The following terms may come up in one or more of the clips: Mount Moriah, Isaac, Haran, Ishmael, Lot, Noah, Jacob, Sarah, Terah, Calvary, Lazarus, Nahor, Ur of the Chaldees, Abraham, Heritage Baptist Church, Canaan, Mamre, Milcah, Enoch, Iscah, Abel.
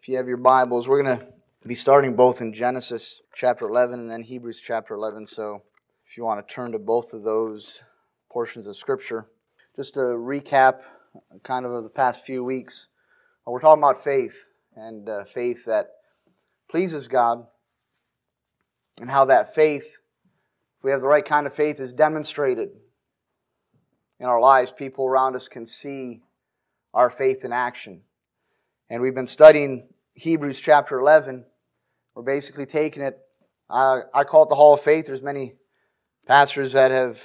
If you have your Bibles, we're going to be starting both in Genesis chapter 11 and then Hebrews chapter 11. So if you want to turn to both of those portions of Scripture, just to recap kind of the past few weeks, we're talking about faith and faith that pleases God and how that faith, if we have the right kind of faith, is demonstrated in our lives. People around us can see our faith in action. And we've been studying Hebrews chapter 11. We're basically taking it, I call it the Hall of Faith. There's many pastors that have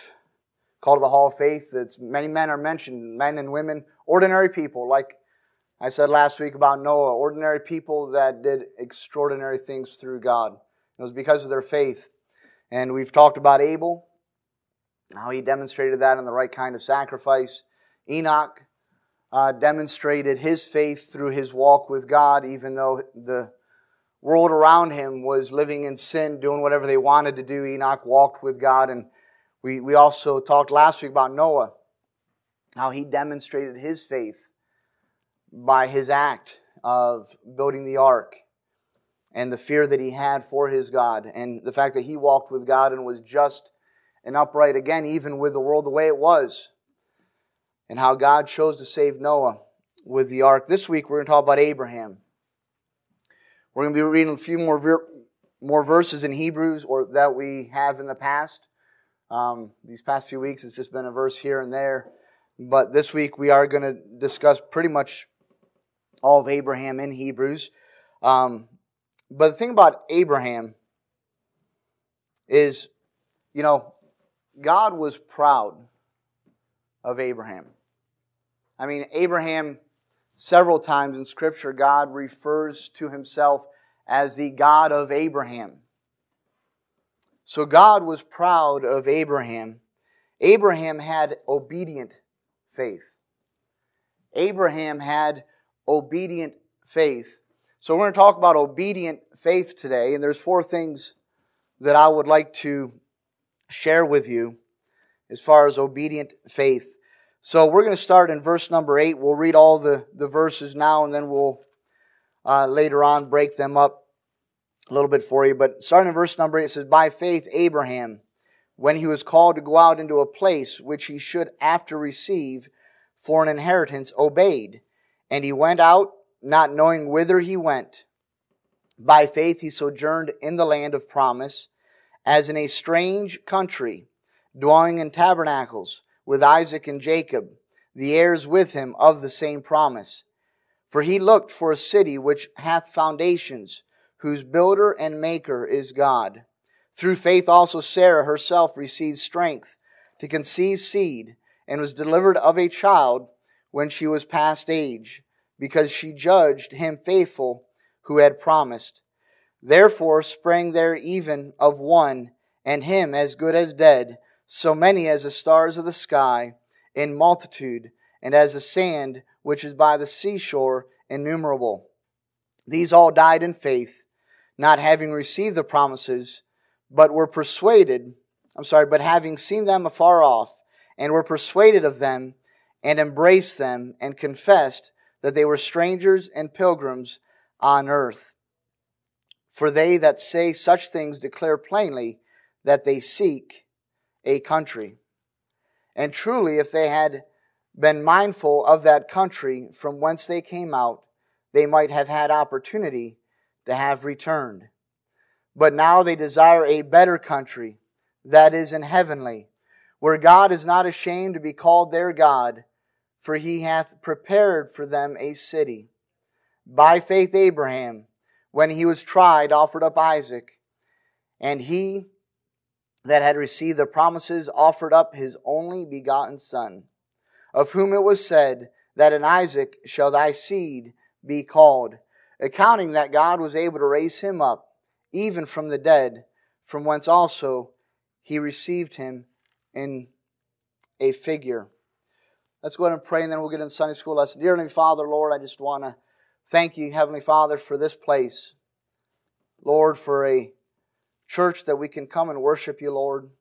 called it the Hall of Faith. It's, many men are mentioned, men and women, ordinary people. Like I said last week about Noah, ordinary people that did extraordinary things through God. It was because of their faith. And we've talked about Abel, how he demonstrated that in the right kind of sacrifice. Enoch demonstrated his faith through his walk with God, even though the world around him was living in sin, doing whatever they wanted to do. Enoch walked with God. And we also talked last week about Noah, how he demonstrated his faith by his act of building the ark and the fear that he had for his God and the fact that he walked with God and was just and upright again, even with the world the way it was. And how God chose to save Noah with the ark. This week we're going to talk about Abraham. We're going to be reading a few more verses in Hebrews or that we have in the past. These past few weeks it's just been a verse here and there. But this week we are going to discuss pretty much all of Abraham in Hebrews. But the thing about Abraham is, you know, God was proud of Abraham. I mean, Abraham, several times in Scripture, God refers to Himself as the God of Abraham. So God was proud of Abraham. Abraham had obedient faith. Abraham had obedient faith. So we're going to talk about obedient faith today, and there's four things that I would like to share with you as far as obedient faith. So we're going to start in verse number 8. We'll read all the verses now, and then we'll later on break them up a little bit for you. But starting in verse number 8, it says, "By faith Abraham, when he was called to go out into a place which he should after receive for an inheritance, obeyed. And he went out, not knowing whither he went. By faith he sojourned in the land of promise, as in a strange country, dwelling in tabernacles with Isaac and Jacob, the heirs with him of the same promise. For he looked for a city which hath foundations, whose builder and maker is God. Through faith also Sarah herself received strength to conceive seed, and was delivered of a child when she was past age, because she judged him faithful who had promised. Therefore sprang there even of one, and him as good as dead, so many as the stars of the sky in multitude, and as the sand which is by the seashore innumerable. These all died in faith, not having received the promises, but having seen them afar off, and were persuaded of them, and embraced them, and confessed that they were strangers and pilgrims on earth. For they that say such things declare plainly that they seek a country. And truly, if they had been mindful of that country from whence they came out, they might have had opportunity to have returned. But now they desire a better country, that is, in heavenly, where God is not ashamed to be called their God, for He hath prepared for them a city. By faith Abraham, when he was tried, offered up Isaac, and he that had received the promises offered up his only begotten son, of whom it was said, that in Isaac shall thy seed be called, accounting that God was able to raise him up, even from the dead, from whence also he received him in a figure." Let's go ahead and pray, and then we'll get into Sunday school lesson. Dear Heavenly Father, Lord, I just want to thank you, Heavenly Father, for this place. Lord, for a church that we can come and worship you, Lord.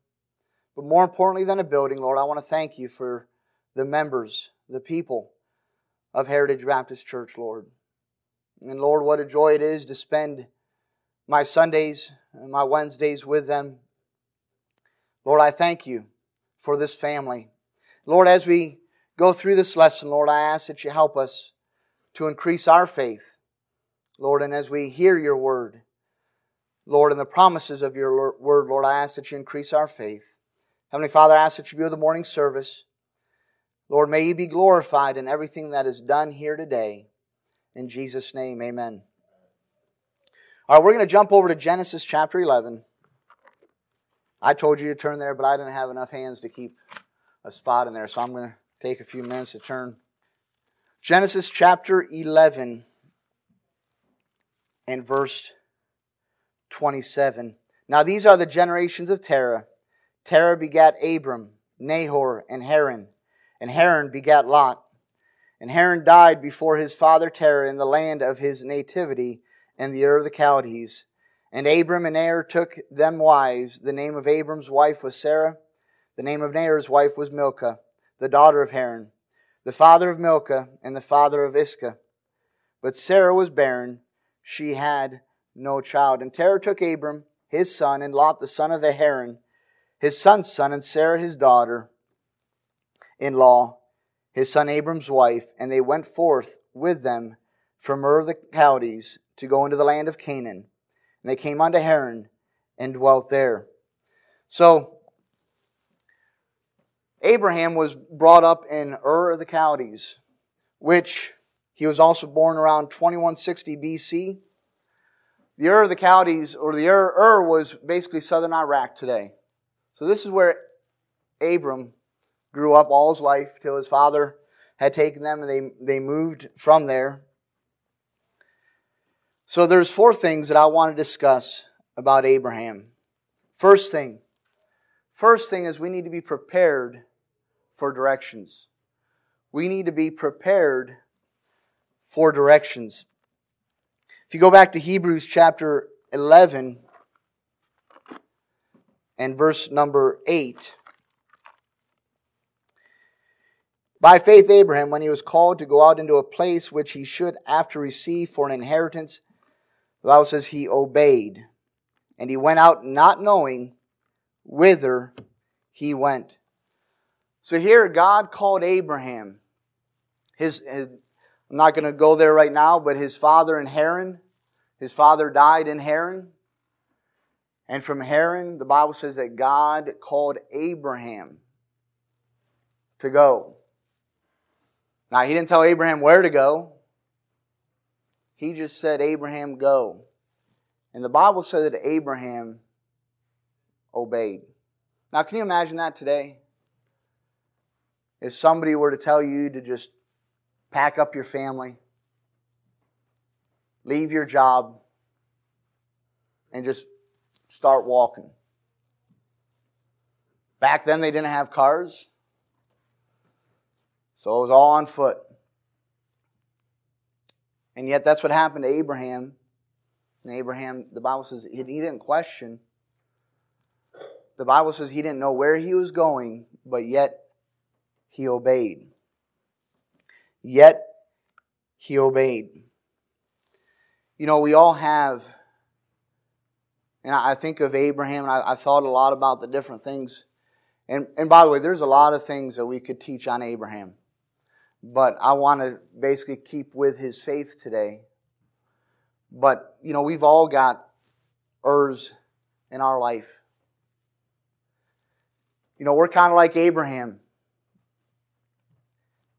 But more importantly than a building, Lord, I want to thank you for the members, the people of Heritage Baptist Church, Lord. And Lord, what a joy it is to spend my Sundays and my Wednesdays with them. Lord, I thank You for this family. Lord, as we go through this lesson, Lord, I ask that You help us to increase our faith. Lord, and as we hear Your Word, Lord, and the promises of Your Word, Lord, I ask that You increase our faith. Heavenly Father, I ask that You be with the morning service. Lord, may You be glorified in everything that is done here today. In Jesus' name, amen. All right, we're going to jump over to Genesis chapter 11. I told you to turn there, but I didn't have enough hands to keep a spot in there, so I'm going to take a few minutes to turn. Genesis chapter 11 and verse 27. Now these are the generations of Terah. Terah begat Abram, Nahor, and Haran. And Haran begat Lot. And Haran died before his father Terah in the land of his nativity in the Ur of the Chaldees. And Abram and Nahor took them wives. The name of Abram's wife was Sarah. The name of Nahor's wife was Milcah, the daughter of Haran, the father of Milcah, and the father of Iscah. But Sarah was barren. She had no child. And Terah took Abram, his son, and Lot, the son of Haran, his son's son, and Sarah, his daughter-in-law, his son Abram's wife, and they went forth with them from Ur of the Chaldees to go into the land of Canaan. And they came unto Haran and dwelt there. So, Abraham was brought up in Ur of the Chaldees, which he was also born around 2160 BC. The Ur of the Chaldees, or the Ur was basically southern Iraq today. So this is where Abram grew up all his life till his father had taken them and they moved from there. So there's four things that I want to discuss about Abraham. First thing is we need to be prepared for directions. We need to be prepared for directions. If you go back to Hebrews chapter 11 and verse number 8. By faith Abraham, when he was called to go out into a place which he should after receive for an inheritance, the Bible says he obeyed. And he went out not knowing whither he went. So here God called Abraham. I'm not going to go there right now, but his father in Haran. His father died in Haran. And from Haran, the Bible says that God called Abraham to go. Now, He didn't tell Abraham where to go. He just said, Abraham, go. And the Bible says that Abraham obeyed. Now, can you imagine that today? If somebody were to tell you to just pack up your family, leave your job, and just start walking. Back then they didn't have cars, so it was all on foot. And yet that's what happened to Abraham. And Abraham, the Bible says, he didn't question. The Bible says he didn't know where he was going, but yet he obeyed. Yet he obeyed. You know, we all have. And I think of Abraham, and I thought a lot about the different things. And by the way, there's a lot of things that we could teach on Abraham. But I want to basically keep with his faith today. But, you know, we've all got ers in our life. You know, we're kind of like Abraham.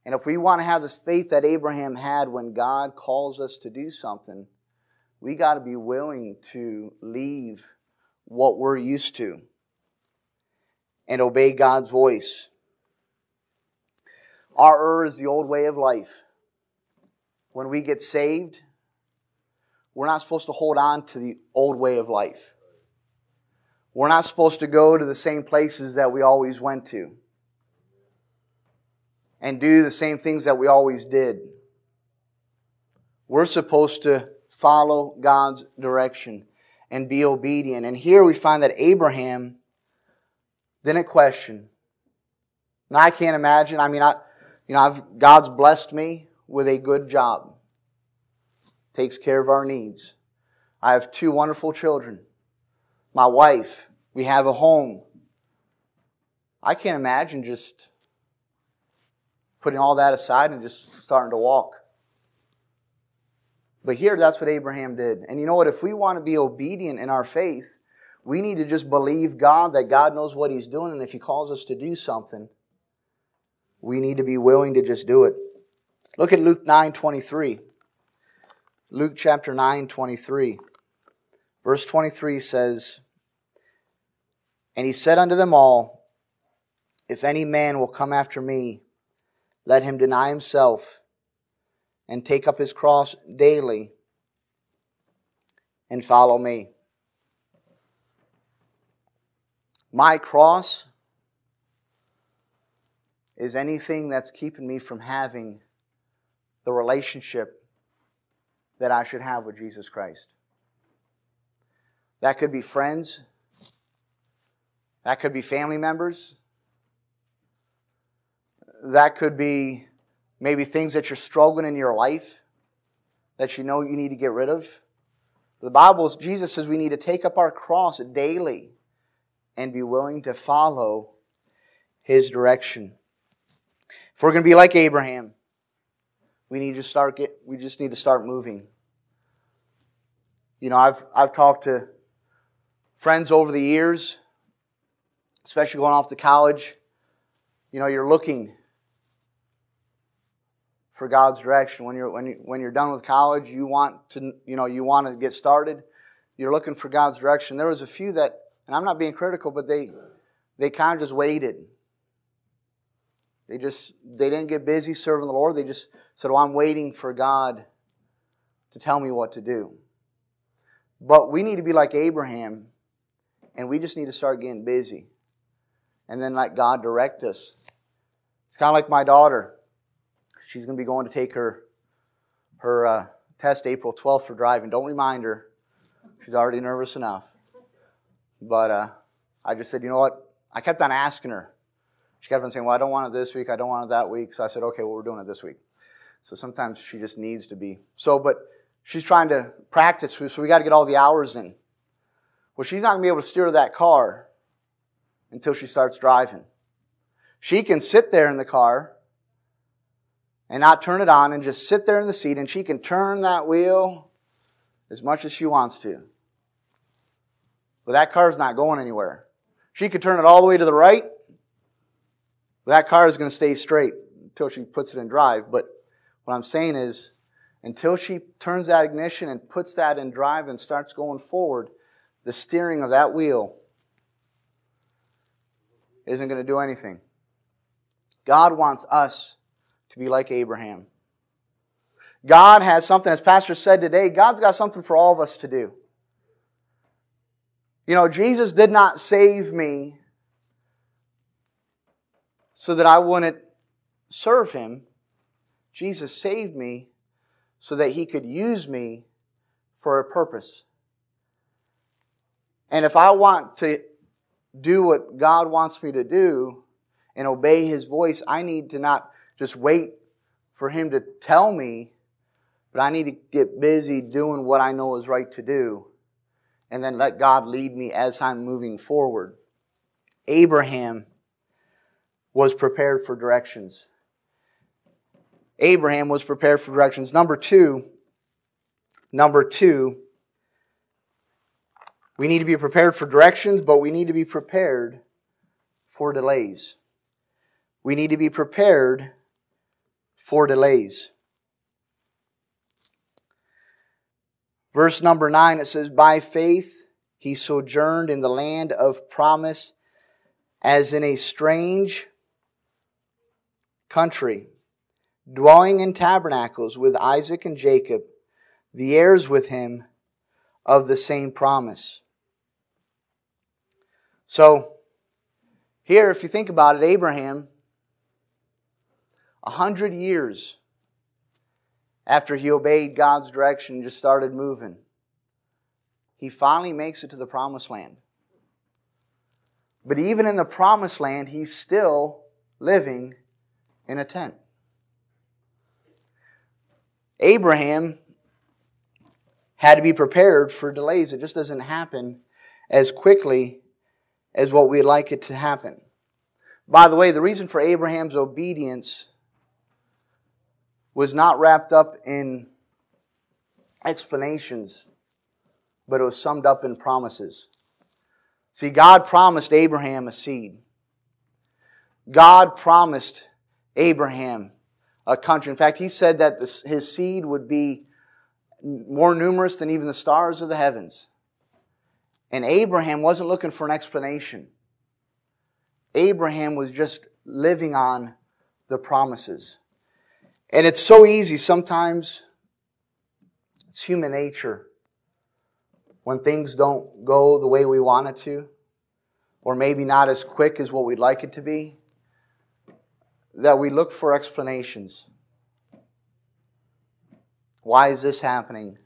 And if we want to have this faith that Abraham had when God calls us to do something, we got to be willing to leave what we're used to and obey God's voice. Our is the old way of life. When we get saved, we're not supposed to hold on to the old way of life. We're not supposed to go to the same places that we always went to and do the same things that we always did. We're supposed to follow God's direction and be obedient. And here we find that Abraham didn't question. Now I can't imagine. I mean, God's blessed me with a good job. takes care of our needs. I have two wonderful children. My wife, we have a home. I can't imagine just putting all that aside and just starting to walk. But here, that's what Abraham did. And you know what? If we want to be obedient in our faith, we need to just believe God, that God knows what He's doing. And if He calls us to do something, we need to be willing to just do it. Look at Luke 9:23. Luke chapter 9:23. Verse 23 says, "And he said unto them all, If any man will come after me, let him deny himself, and take up his cross daily, and follow me." My cross is anything that's keeping me from having the relationship that I should have with Jesus Christ. That could be friends. That could be family members. That could be maybe things that you're struggling in your life that you know you need to get rid of. The Bible, Jesus says we need to take up our cross daily and be willing to follow His direction. If we're going to be like Abraham, we just need to start moving. You know, I've talked to friends over the years, especially going off to college. You know, you're looking for God's direction when you're done with college. You want to get started. You're looking for God's direction. There was a few that, and I'm not being critical, but they kind of just waited. They didn't get busy serving the Lord. They just said, "Well, I'm waiting for God to tell me what to do." But we need to be like Abraham, and we just need to start getting busy, and then let God direct us. It's kind of like my daughter. She's going to be going to take her test April 12th for driving. Don't remind her; she's already nervous enough. But I just said, you know what? I kept on asking her. She kept on saying, "Well, I don't want it this week. I don't want it that week." So I said, "Okay, well, we're doing it this week." So sometimes she just needs to be. But she's trying to practice, so we got to get all the hours in. Well, she's not going to be able to steer that car until she starts driving. She can sit there in the car and not turn it on and just sit there in the seat, and she can turn that wheel as much as she wants to. But that car's not going anywhere. She could turn it all the way to the right. That car is going to stay straight until she puts it in drive. But what I'm saying is, until she turns that ignition and puts that in drive and starts going forward, the steering of that wheel isn't going to do anything. God wants us to be like Abraham. God has something, as Pastor said today, God's got something for all of us to do. You know, Jesus did not save me so that I wouldn't serve Him. Jesus saved me so that He could use me for a purpose. And if I want to do what God wants me to do and obey His voice, I need to not just wait for Him to tell me, but I need to get busy doing what I know is right to do and then let God lead me as I'm moving forward. Abraham was prepared for directions. Abraham was prepared for directions. Number two, we need to be prepared for directions, but we need to be prepared for delays. We need to be prepared for delays. Verse number 9, it says, "By faith he sojourned in the land of promise as in a strange country, dwelling in tabernacles with Isaac and Jacob, the heirs with him of the same promise." So, here, if you think about it, Abraham, 100 years after he obeyed God's direction and just started moving, he finally makes it to the promised land. But even in the promised land, he's still living in a tent. Abraham had to be prepared for delays. It just doesn't happen as quickly as what we'd like it to happen. By the way, the reason for Abraham's obedience was not wrapped up in explanations, but it was summed up in promises. See, God promised Abraham a seed. God promised Abraham a country. In fact, He said that his seed would be more numerous than even the stars of the heavens. And Abraham wasn't looking for an explanation. Abraham was just living on the promises. And it's so easy sometimes. It's human nature. When things don't go the way we want it to, or maybe not as quick as what we'd like it to be, that we look for explanations. Why is this happening?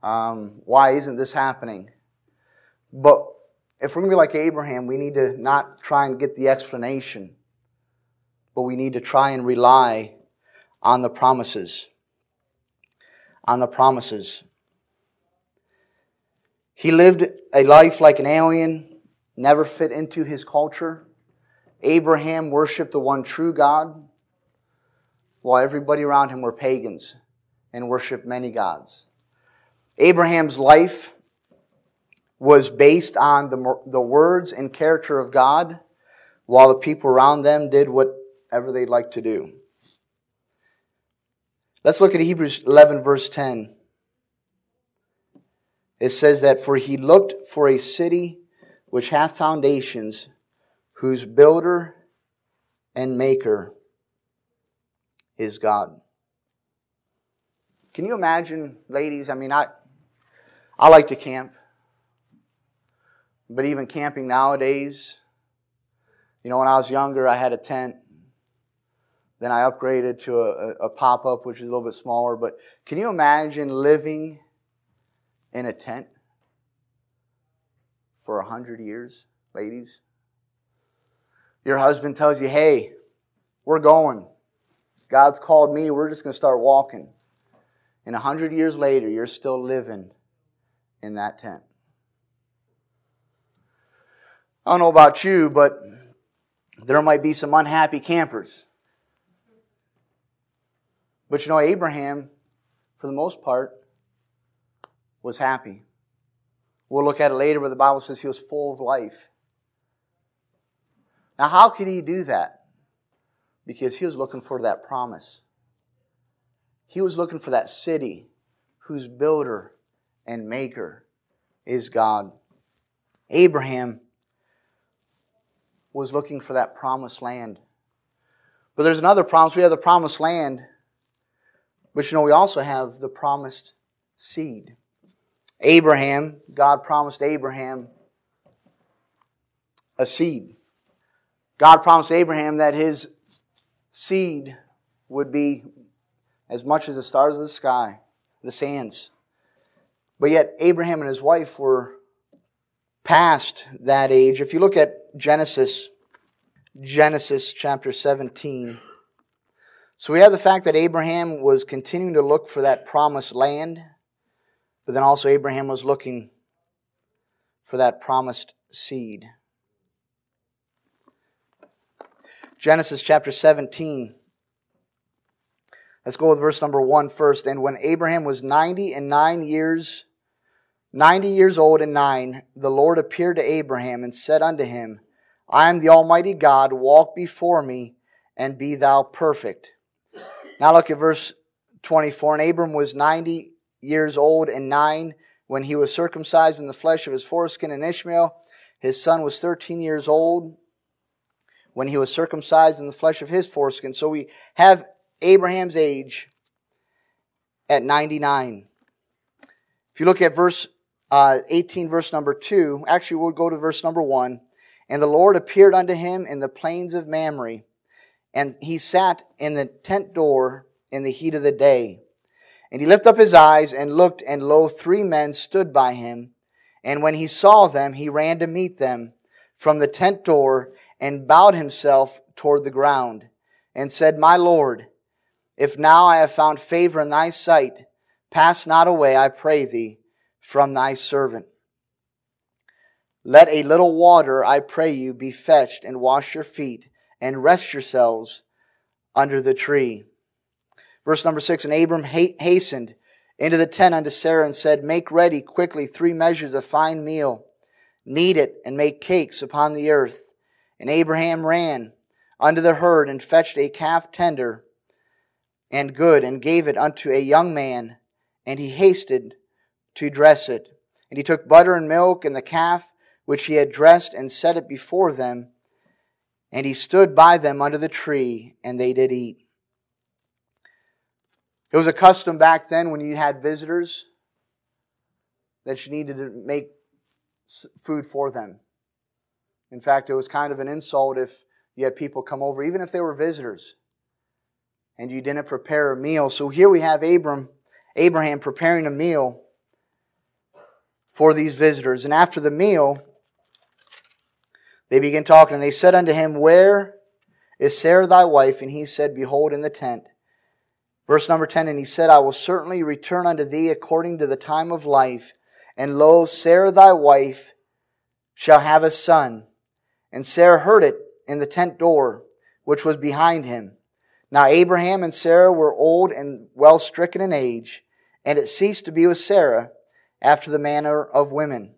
Why isn't this happening? But if we're going to be like Abraham, we need to not try and get the explanation, but we need to try and rely on the promises. On the promises. He lived a life like an alien, never fit into his culture. Abraham worshiped the one true God, while everybody around him were pagans and worshiped many gods. Abraham's life was based on the words and character of God, while the people around them did whatever they'd like to do. Let's look at Hebrews 11, verse 10. It says that, for he looked for a city which hath foundations, whose builder and maker is God. Can you imagine, ladies? I mean, I like to camp. But even camping nowadays, you know, when I was younger, I had a tent. Then I upgraded to a pop-up, which is a little bit smaller. But can you imagine living in a tent for 100 years, ladies? Your husband tells you, hey, we're going. God's called me. We're just going to start walking. And 100 years later, you're still living in that tent. I don't know about you, but there might be some unhappy campers. But you know, Abraham, for the most part, was happy. We'll look at it later, but the Bible says he was full of life. Now, how could he do that? Because he was looking for that promise. He was looking for that city whose builder and maker is God. Abraham was looking for that promised land. But there's another promise. We have the promised land, but you know, we also have the promised seed. Abraham, God promised Abraham a seed. God promised Abraham that his seed would be as much as the stars of the sky, the sands. But yet Abraham and his wife were past that age. If you look at Genesis chapter 17. So we have the fact that Abraham was continuing to look for that promised land, but then also Abraham was looking for that promised seed. Genesis chapter 17. Let's go with verse number 1 first. And when Abraham was 90 years old and 9, the Lord appeared to Abraham and said unto him, I am the Almighty God, walk before me, and be thou perfect. Now look at verse 24. And Abram was 90 years old and 9 when he was circumcised in the flesh of his foreskin, and Ishmael his son was 13 years old when he was circumcised in the flesh of his foreskin. So we have Abraham's age at 99. If you look at verse 18, verse number 2, actually we'll go to verse number 1. And the Lord appeared unto him in the plains of Mamre, and he sat in the tent door in the heat of the day. And he lifted up his eyes and looked, and lo, 3 men stood by him. And when he saw them, he ran to meet them from the tent door and bowed himself toward the ground and said, My Lord, if now I have found favor in thy sight, Pass not away, I pray thee, from thy servant. Let a little water, I pray you, be fetched, and wash your feet, and rest yourselves under the tree. Verse number 6, And Abram hastened into the tent unto Sarah, and said, Make ready quickly 3 measures of fine meal. Knead it, and make cakes upon the earth. And Abraham ran unto the herd, and fetched a calf tender and good, and gave it unto a young man, and he hasted to dress it. And he took butter and milk, and the calf which he had dressed, and set it before them. And he stood by them under the tree, and they did eat. It was a custom back then when you had visitors that you needed to make food for them. In fact, it was kind of an insult if you had people come over, even if they were visitors, and you didn't prepare a meal. So here we have Abraham preparing a meal for these visitors. And after the meal, they begin talking. And they said unto him, Where is Sarah thy wife? And he said, Behold, in the tent. Verse number 10, And he said, I will certainly return unto thee according to the time of life. And lo, Sarah thy wife shall have a son. And Sarah heard it in the tent door, which was behind him. Now Abraham and Sarah were old and well stricken in age, and it ceased to be with Sarah after the manner of women.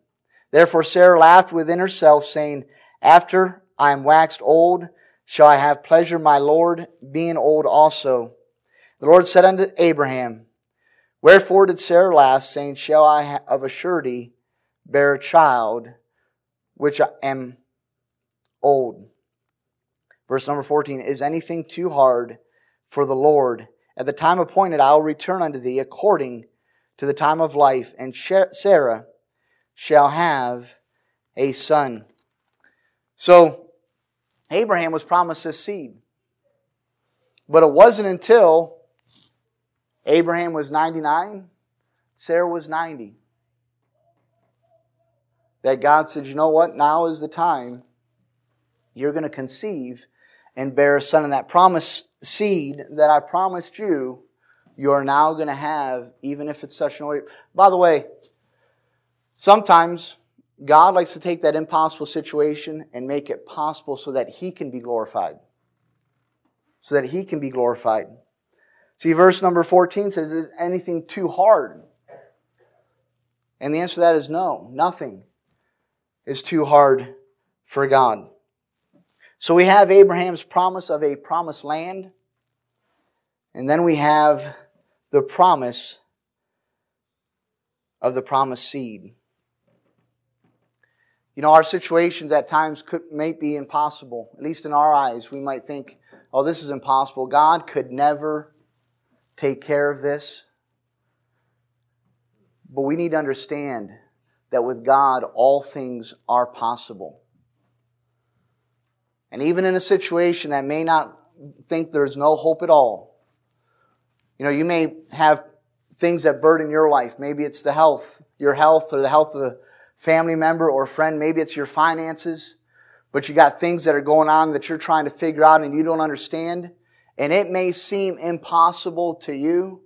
Therefore Sarah laughed within herself, saying, After I am waxed old, shall I have pleasure, my Lord, being old also. The Lord said unto Abraham, Wherefore did Sarah laugh, saying, Shall I of a surety bear a child, which I am old? Verse number 14, Is anything too hard for the Lord? At the time appointed I will return unto thee according to the time of life, and Sarah shall have a son. So, Abraham was promised this seed. But it wasn't until Abraham was 99, Sarah was 90, that God said, you know what, now is the time you're going to conceive and bear a son, and that promised seed that I promised you, you are now going to have, even if it's such an order. By the way, sometimes God likes to take that impossible situation and make it possible so that He can be glorified. So that He can be glorified. See, verse number 14 says, Is anything too hard? And the answer to that is no. Nothing is too hard for God. So we have Abraham's promise of a promised land. And then we have the promise of the promised seed. You know, our situations at times may be impossible. At least in our eyes, we might think, oh, this is impossible. God could never take care of this. But we need to understand that with God, all things are possible. And even in a situation that may not think there's no hope at all, you know, you may have things that burden your life. Maybe it's the health, your health, or the health of a family member or friend. Maybe it's your finances. But you got things that are going on that you're trying to figure out and you don't understand. And it may seem impossible to you,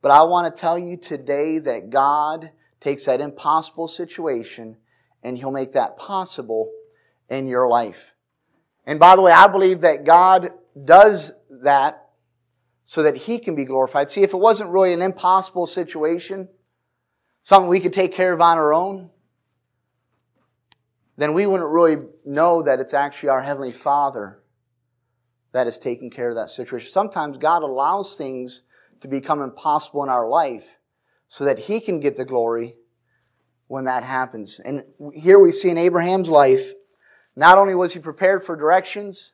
but I want to tell you today that God takes that impossible situation and He'll make that possible in your life. And by the way, I believe that God does that so that He can be glorified. See, if it wasn't really an impossible situation, something we could take care of on our own, then we wouldn't really know that it's actually our Heavenly Father that is taking care of that situation. Sometimes God allows things to become impossible in our life so that He can get the glory when that happens. And here we see in Abraham's life, not only was he prepared for directions,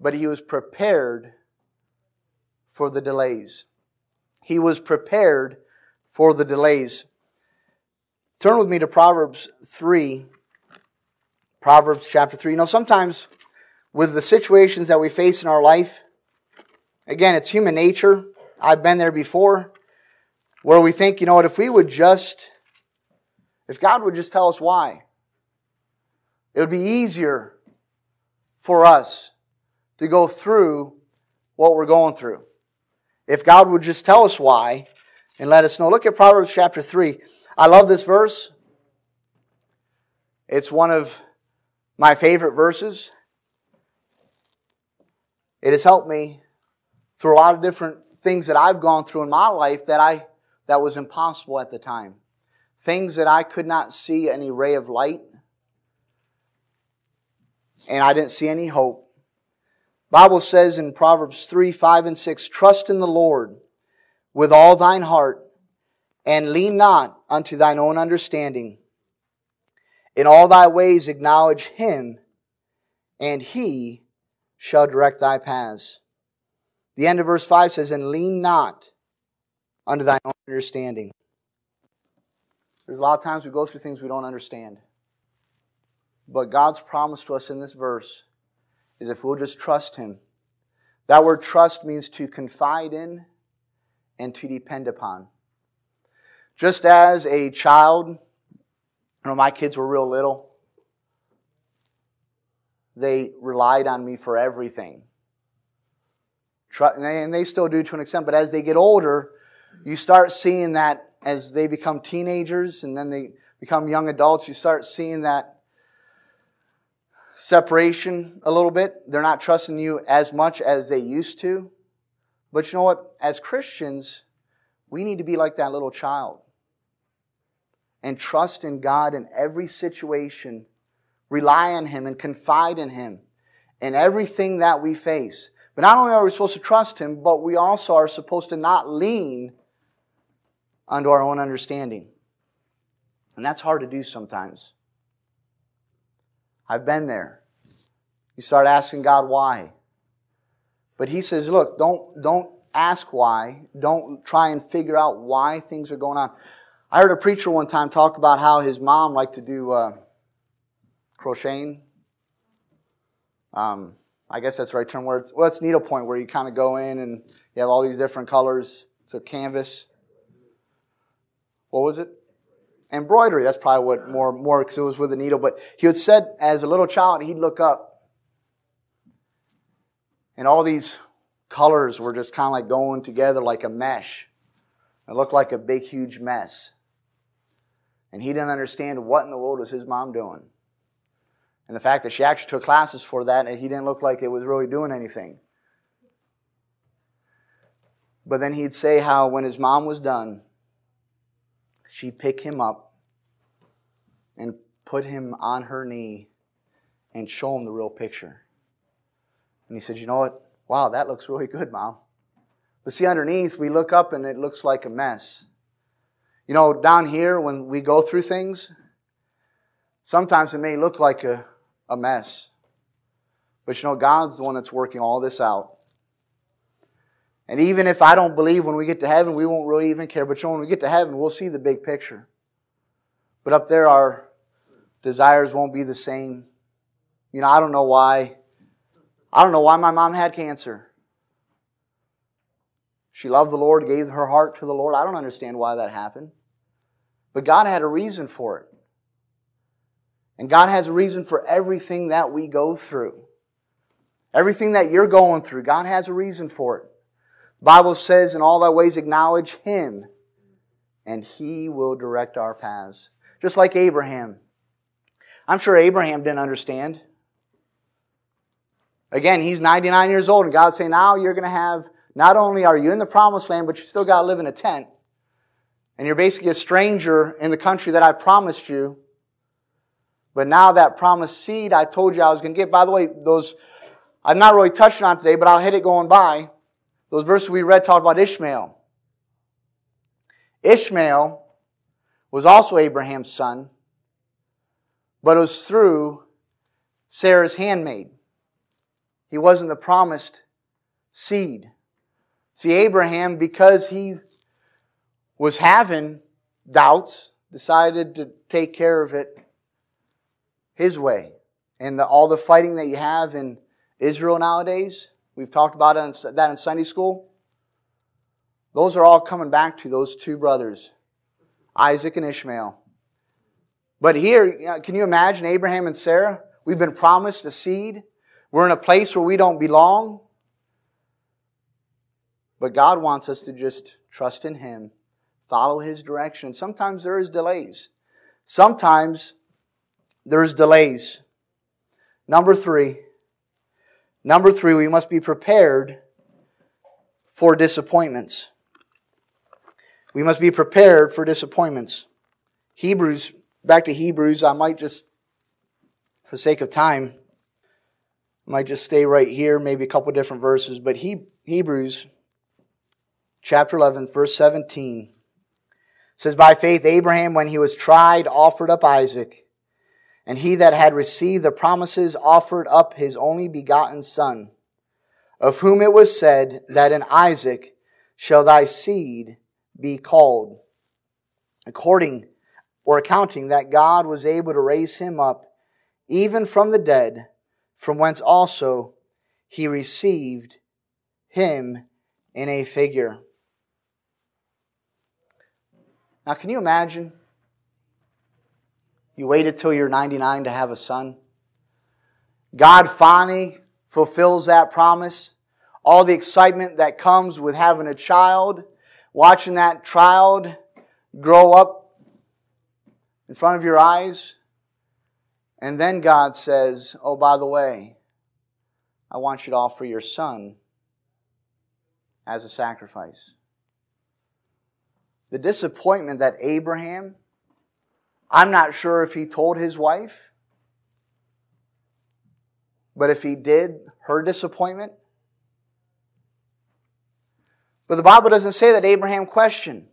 but he was prepared for the delays. He was prepared for the delays. Turn with me to Proverbs 3. Proverbs chapter 3. You know, sometimes with the situations that we face in our life, again, it's human nature. I've been there before where we think, you know what, if God would just tell us why, it would be easier for us to go through what we're going through. If God would just tell us why, and let us know. Look at Proverbs chapter 3. I love this verse. It's one of my favorite verses. It has helped me through a lot of different things that I've gone through in my life that was impossible at the time. Things that I could not see any ray of light. And I didn't see any hope. The Bible says in Proverbs 3, 5, and 6, trust in the Lord with all thine heart, and lean not unto thine own understanding. In all thy ways acknowledge Him, and He shall direct thy paths. The end of verse 5 says, and lean not unto thine own understanding. There's a lot of times we go through things we don't understand. But God's promise to us in this verse is if we'll just trust Him. That word trust means to confide in and to depend upon. Just as a child, my kids were real little. They relied on me for everything. And they still do to an extent, but as they get older, you start seeing that as they become teenagers and then they become young adults, you start seeing that separation a little bit. They're not trusting you as much as they used to. But you know what? As Christians, we need to be like that little child and trust in God in every situation, rely on Him and confide in Him in everything that we face. But not only are we supposed to trust Him, but we also are supposed to not lean unto our own understanding. And that's hard to do sometimes. I've been there. You start asking God why. But He says, look, don't ask why. Don't try and figure out why things are going on. I heard a preacher one time talk about how his mom liked to do crocheting. I guess that's the right term. It's needlepoint, where you kind of go in and you have all these different colors. It's a canvas. What was it? Embroidery. That's probably what more because it was with a needle. But he had said as a little child, he'd look up and all these colors were just kind of like going together like a mesh. It looked like a big, huge mess. And he didn't understand what in the world was his mom doing. And the fact that she actually took classes for that, and he didn't look like it was really doing anything. But then he'd say how when his mom was done, she'd pick him up and put him on her knee and show him the real picture. And he said, you know what? Wow, that looks really good, Mom. But see, underneath, we look up and it looks like a mess. You know, down here, when we go through things, sometimes it may look like a mess. But you know, God's the one that's working all this out. And even if I don't believe when we get to heaven, we won't really even care. But you know, when we get to heaven, we'll see the big picture. But up there, our desires won't be the same. You know, I don't know why my mom had cancer. She loved the Lord, gave her heart to the Lord. I don't understand why that happened. But God had a reason for it. And God has a reason for everything that we go through. Everything that you're going through, God has a reason for it. The Bible says, in all thy ways acknowledge Him, and He will direct our paths. Just like Abraham. I'm sure Abraham didn't understand. Again, he's 99 years old, and God's saying, now you're going to have... Not only are you in the promised land, but you still got to live in a tent. And you're basically a stranger in the country that I promised you. But now that promised seed I told you I was going to get. By the way, those I'm not really touching on today, but I'll hit it going by. Those verses we read talked about Ishmael. Ishmael was also Abraham's son, but it was through Sarah's handmaid. He wasn't the promised seed. See, Abraham, because he was having doubts, decided to take care of it his way. And all the fighting that you have in Israel nowadays, we've talked about that in Sunday school. Those are all coming back to those two brothers, Isaac and Ishmael. But here, can you imagine Abraham and Sarah? We've been promised a seed. We're in a place where we don't belong. But God wants us to just trust in Him Follow His direction. Sometimes there is delays. Sometimes there is delays. Number three, we must be prepared for disappointments. We must be prepared for disappointments. Back to Hebrews, I might just, for sake of time, I might just stay right here, maybe a couple different verses. But Hebrews chapter 11, verse 17 says, "By faith Abraham, when he was tried, offered up Isaac. And he that had received the promises offered up his only begotten son, of whom it was said, that in Isaac shall thy seed be called, accounting that God was able to raise him up, even from the dead, from whence also he received him in a figure." Now, can you imagine? You waited till you're 99 to have a son. God finally fulfills that promise. All the excitement that comes with having a child, watching that child grow up in front of your eyes. And then God says, "Oh, by the way, I want you to offer your son as a sacrifice." The disappointment that Abraham, I'm not sure if he told his wife, but if he did, her disappointment. But the Bible doesn't say that Abraham questioned.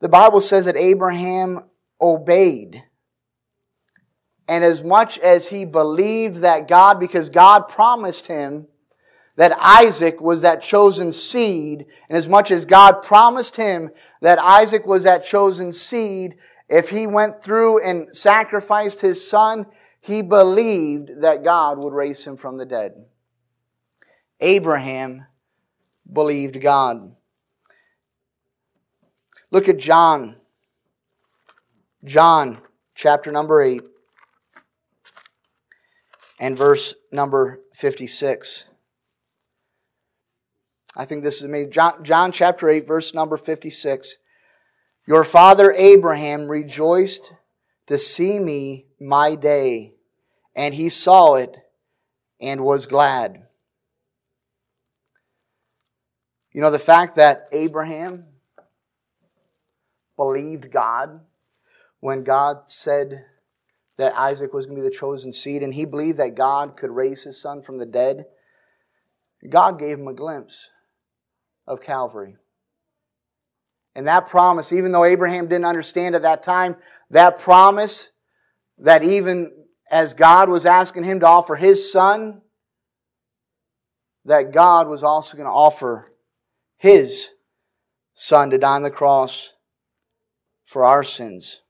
The Bible says that Abraham obeyed. And as much as he believed that God, because God promised him that Isaac was that chosen seed, and as much as God promised him that Isaac was that chosen seed, if he went through and sacrificed his son, he believed that God would raise him from the dead. Abraham believed God. Look at John. John chapter number 8 and verse number 56. I think this is amazing. John chapter 8, verse number 56. "Your father Abraham rejoiced to see me, my day, and he saw it and was glad." You know, the fact that Abraham believed God when God said that Isaac was going to be the chosen seed, and he believed that God could raise his son from the dead, God gave him a glimpse of Calvary. And that promise, even though Abraham didn't understand at that time, that promise that even as God was asking him to offer his son, that God was also going to offer His Son to die on the cross for our sins.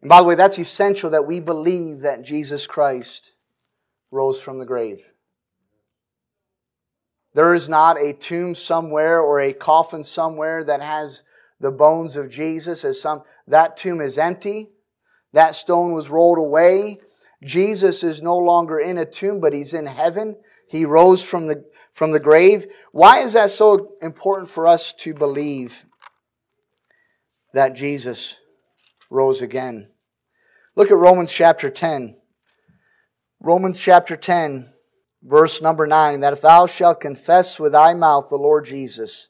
And by the way, that's essential that we believe that Jesus Christ rose from the grave. There is not a tomb somewhere or a coffin somewhere that has the bones of Jesus. That tomb is empty. That stone was rolled away. Jesus is no longer in a tomb, but He's in heaven. He rose from the grave. Why is that so important for us to believe that Jesus rose again? Look at Romans chapter 10. Romans chapter 10, verse number 9, "That if thou shalt confess with thy mouth the Lord Jesus,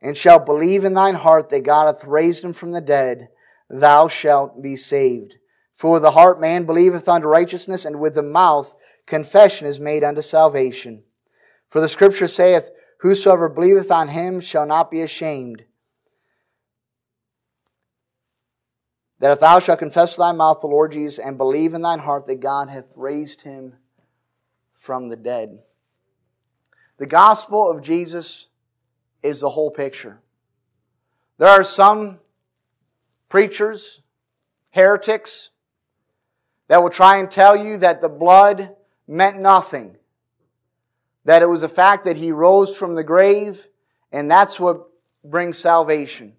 and shalt believe in thine heart that God hath raised him from the dead, thou shalt be saved. For the heart man believeth unto righteousness, and with the mouth confession is made unto salvation. For the Scripture saith, Whosoever believeth on him shall not be ashamed. That if thou shalt confess with thy mouth the Lord Jesus, and believe in thine heart that God hath raised him from the dead." The gospel of Jesus is the whole picture. There are some preachers, heretics, that will try and tell you that the blood meant nothing, that it was the fact that He rose from the grave, and that's what brings salvation.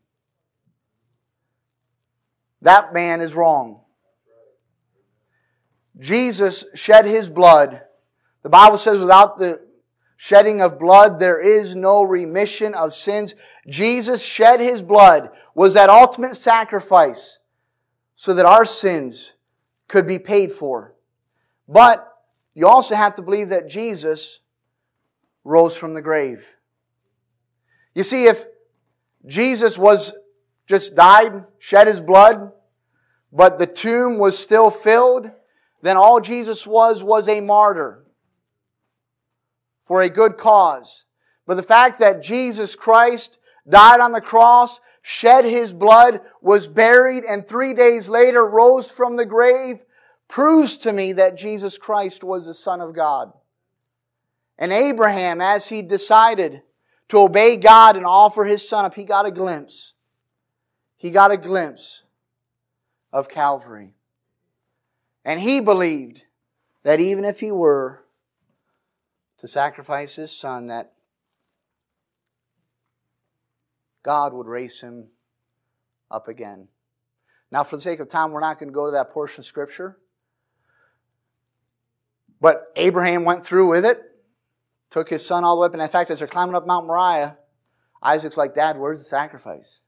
That man is wrong. Jesus shed His blood. The Bible says without the shedding of blood, there is no remission of sins. Jesus shed His blood, was that ultimate sacrifice so that our sins could be paid for. But you also have to believe that Jesus rose from the grave. You see, if Jesus was just died, shed His blood, but the tomb was still filled, then all Jesus was a martyr for a good cause. But the fact that Jesus Christ died on the cross, shed His blood, was buried, and 3 days later rose from the grave, proves to me that Jesus Christ was the Son of God. And Abraham, as he decided to obey God and offer his son up, he got a glimpse. He got a glimpse of Calvary. And he believed that even if he were to sacrifice his son, that God would raise him up again. Now, for the sake of time, we're not going to go to that portion of Scripture. But Abraham went through with it, took his son all the way up. And in fact, as they're climbing up Mount Moriah, Isaac's like, "Dad, where's the sacrifice?"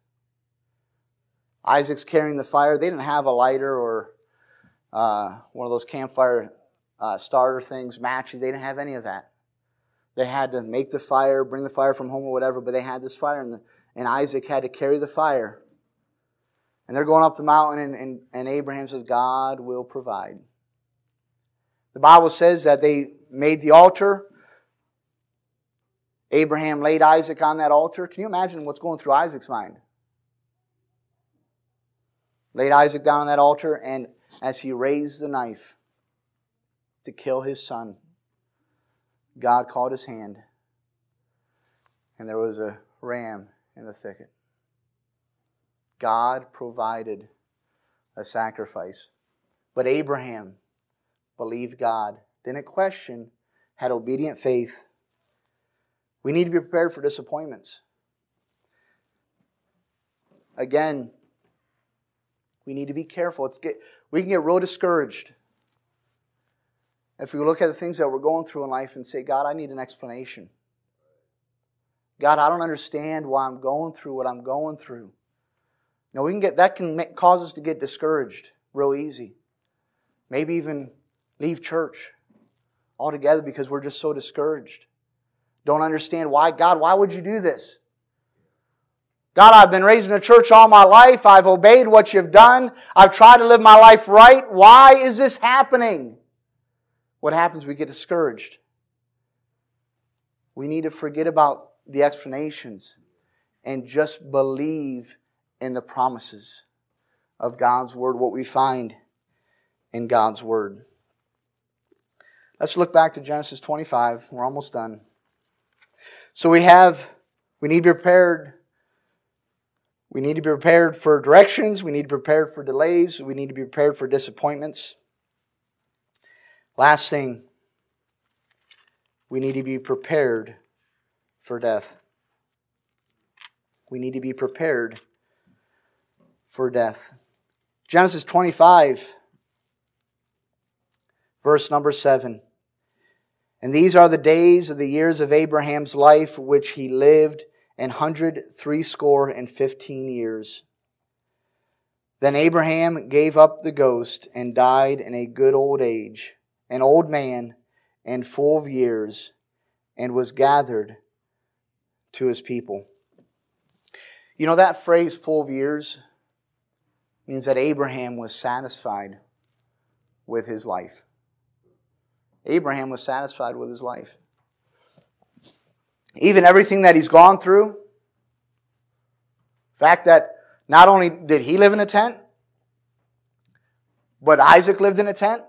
Isaac's carrying the fire. They didn't have a lighter or one of those campfire starter things, matches. They didn't have any of that. They had to make the fire, bring the fire from home or whatever, but they had this fire, and Isaac had to carry the fire. And they're going up the mountain, and Abraham says, "God will provide." The Bible says that they made the altar. Abraham laid Isaac on that altar. Can you imagine what's going through Isaac's mind? Laid Isaac down on that altar, and as he raised the knife to kill his son, God caught his hand, and there was a ram in the thicket. God provided a sacrifice. But Abraham believed God, didn't question, had obedient faith. We need to be prepared for disappointments. Again, we need to be careful. We can get real discouraged if we look at the things that we're going through in life and say, "God, I need an explanation. God, I don't understand why I'm going through what I'm going through." Now, that can cause us to get discouraged real easy. Maybe even leave church altogether because we're just so discouraged. Don't understand why. God, why would you do this? God, I've been raised in a church all my life. I've obeyed what you've done. I've tried to live my life right. Why is this happening? What happens? We get discouraged. We need to forget about the explanations and just believe in the promises of God's Word, what we find in God's Word. Let's look back to Genesis 25. We're almost done. So we need to be prepared. We need to be prepared for directions. We need to be prepared for delays. We need to be prepared for disappointments. Last thing, we need to be prepared for death. We need to be prepared for death. Genesis 25, verse number 7. "And these are the days of the years of Abraham's life, which he lived 180 years. Then Abraham gave up the ghost and died in a good old age, an old man and full of years, and was gathered to his people." You know, that phrase, "full of years," means that Abraham was satisfied with his life. Abraham was satisfied with his life. Even everything that he's gone through, the fact that not only did he live in a tent, but Isaac lived in a tent,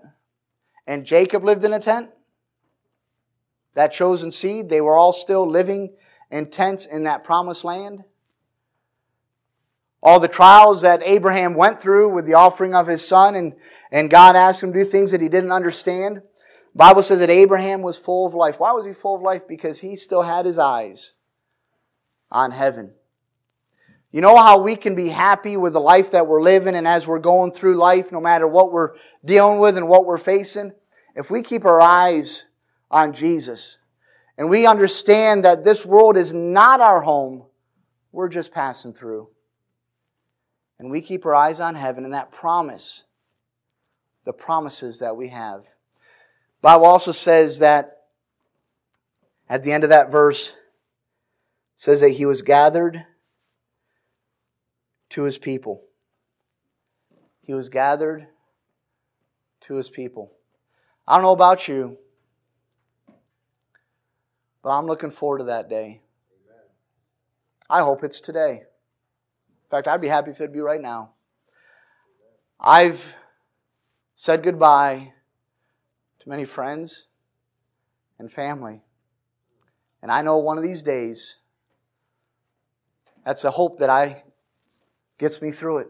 and Jacob lived in a tent. That chosen seed, they were all still living in tents in that promised land. All the trials that Abraham went through with the offering of his son, and God asked him to do things that he didn't understand. The Bible says that Abraham was full of life. Why was he full of life? Because he still had his eyes on heaven. You know how we can be happy with the life that we're living, and as we're going through life, no matter what we're dealing with and what we're facing? If we keep our eyes on Jesus and we understand that this world is not our home, we're just passing through. And we keep our eyes on heaven and that promise, the promises that we have. The Bible also says that at the end of that verse, it says that he was gathered to his people. He was gathered to his people. I don't know about you, but I'm looking forward to that day. I hope it's today. In fact, I'd be happy if it'd be right now. I've said goodbye to many friends and family. And I know one of these days, that's a hope that gets me through it.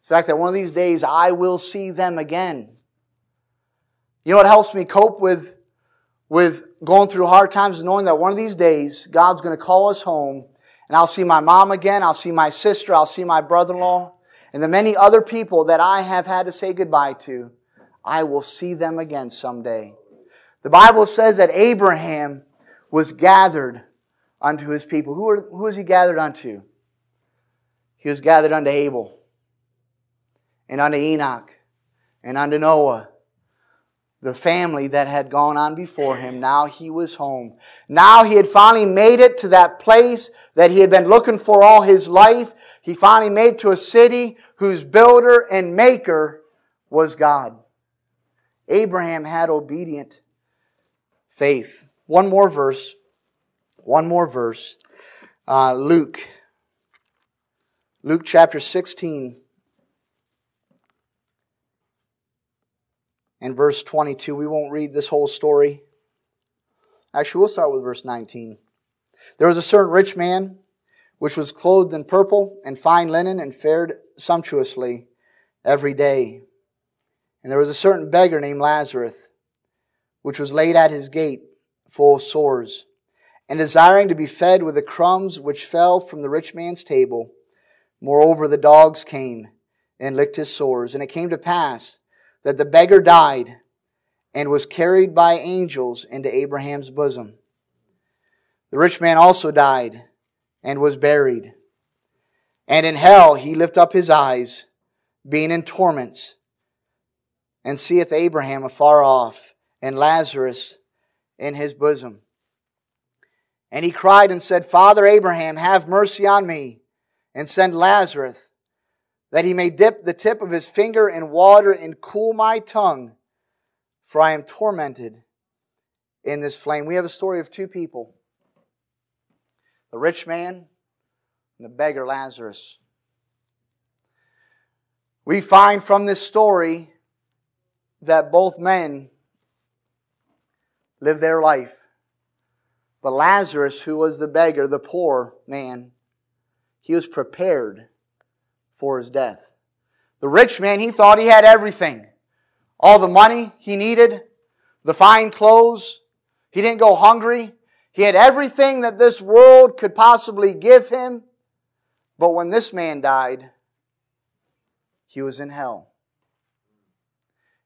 It's the fact that one of these days I will see them again. You know what helps me cope with going through hard times is knowing that one of these days God's going to call us home and I'll see my mom again, I'll see my sister, I'll see my brother-in-law, and the many other people that I have had to say goodbye to. I will see them again someday. The Bible says that Abraham was gathered unto his people. Who was he gathered unto? He was gathered unto Abel, and unto Enoch, and unto Noah. The family that had gone on before him, now he was home. Now he had finally made it to that place that he had been looking for all his life. He finally made it to a city whose builder and maker was God. Abraham had obedient faith. One more verse. One more verse. Luke. Luke chapter 16. And verse 22, we won't read this whole story. Actually, we'll start with verse 19. There was a certain rich man, which was clothed in purple and fine linen, and fared sumptuously every day. And there was a certain beggar named Lazarus, which was laid at his gate, full of sores, and desiring to be fed with the crumbs which fell from the rich man's table. Moreover, the dogs came and licked his sores. And it came to pass that the beggar died and was carried by angels into Abraham's bosom. The rich man also died and was buried. And in hell he lift up his eyes, being in torments, and seeth Abraham afar off, and Lazarus in his bosom. And he cried and said, Father Abraham, have mercy on me, and send Lazarus, that he may dip the tip of his finger in water and cool my tongue, for I am tormented in this flame. We have a story of two people, the rich man and the beggar Lazarus. We find from this story that both men lived their life. But Lazarus, who was the beggar, the poor man, he was prepared for his death. The rich man, he thought he had everything. All the money he needed, the fine clothes. He didn't go hungry. He had everything that this world could possibly give him. But when this man died, he was in hell.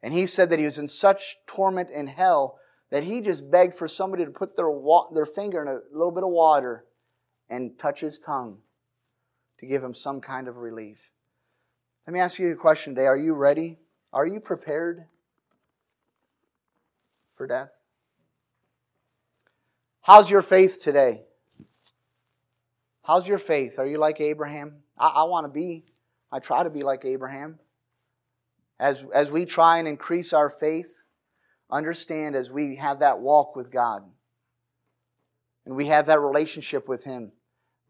And he said that he was in such torment in hell that he just begged for somebody to put their finger in a little bit of water and touch his tongue to give him some kind of relief. Let me ask you a question today. Are you ready? Are you prepared for death? How's your faith today? How's your faith? Are you like Abraham? I want to be. I try to be like Abraham. As we try and increase our faith, understand as we have that walk with God and we have that relationship with Him,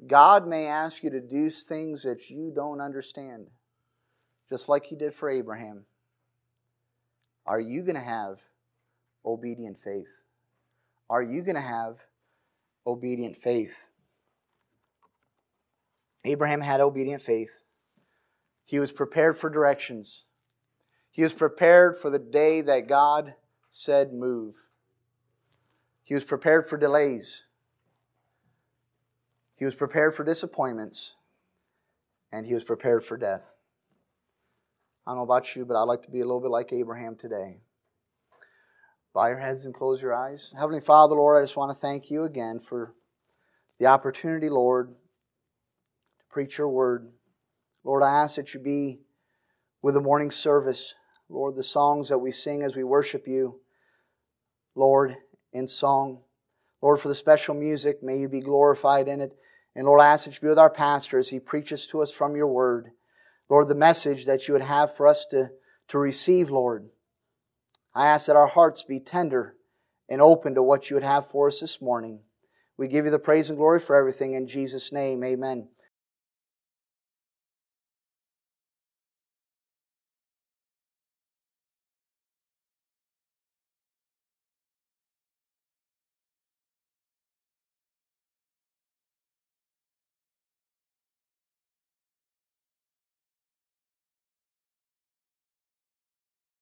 God may ask you to do things that you don't understand, just like He did for Abraham. Are you going to have obedient faith? Are you going to have obedient faith? Abraham had obedient faith. He was prepared for directions. He was prepared for the day that God said move. He was prepared for delays. He was prepared for disappointments, and he was prepared for death. I don't know about you, but I'd like to be a little bit like Abraham today. Bow your heads and close your eyes. Heavenly Father, Lord, I just want to thank you again for the opportunity, Lord, to preach your word. Lord, I ask that you be with the morning service. Lord, the songs that we sing as we worship you, Lord, in song. Lord, for the special music, may you be glorified in it. And Lord, I ask that you be with our pastor as he preaches to us from your word. Lord, the message that you would have for us to receive, Lord. I ask that our hearts be tender and open to what you would have for us this morning. We give you the praise and glory for everything in Jesus' name. Amen.